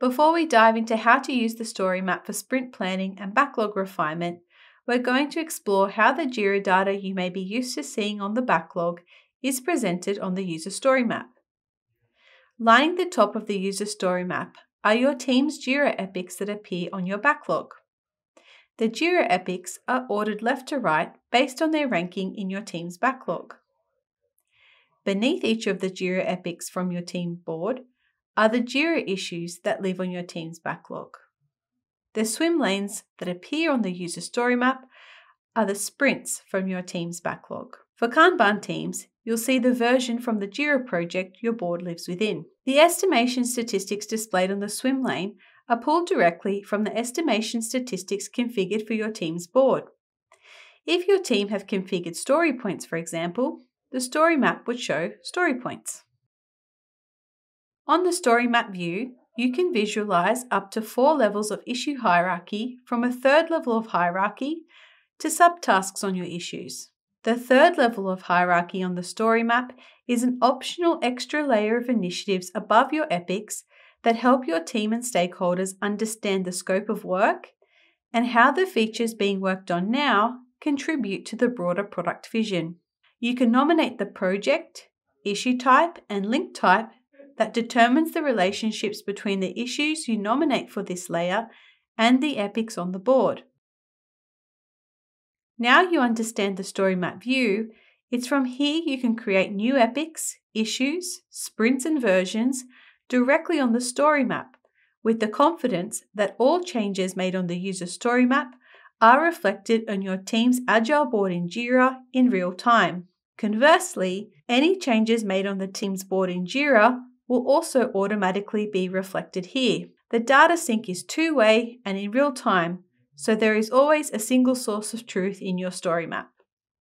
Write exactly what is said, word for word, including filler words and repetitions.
Before we dive into how to use the story map for sprint planning and backlog refinement, we're going to explore how the Jira data you may be used to seeing on the backlog is presented on the user story map. Lining the top of the user story map are your team's Jira epics that appear on your backlog. The Jira epics are ordered left to right based on their ranking in your team's backlog. Beneath each of the Jira epics from your team board are the Jira issues that live on your team's backlog. The swim lanes that appear on the user story map are the sprints from your team's backlog. For Kanban teams, you'll see the version from the Jira project your board lives within. The estimation statistics displayed on the swim lane are pulled directly from the estimation statistics configured for your team's board. If your team have configured story points, for example, the story map would show story points. On the story map view, you can visualize up to four levels of issue hierarchy from a third level of hierarchy to subtasks on your issues. The third level of hierarchy on the story map is an optional extra layer of initiatives above your epics that help your team and stakeholders understand the scope of work and how the features being worked on now contribute to the broader product vision. You can nominate the project, issue type, and link type that determines the relationships between the issues you nominate for this layer and the epics on the board. Now you understand the story map view, it's from here you can create new epics, issues, sprints and versions directly on the story map, with the confidence that all changes made on the user story map are reflected on your team's agile board in Jira in real time. Conversely, any changes made on the team's board in Jira will also automatically be reflected here. The data sync is two-way and in real time, so there is always a single source of truth in your story map.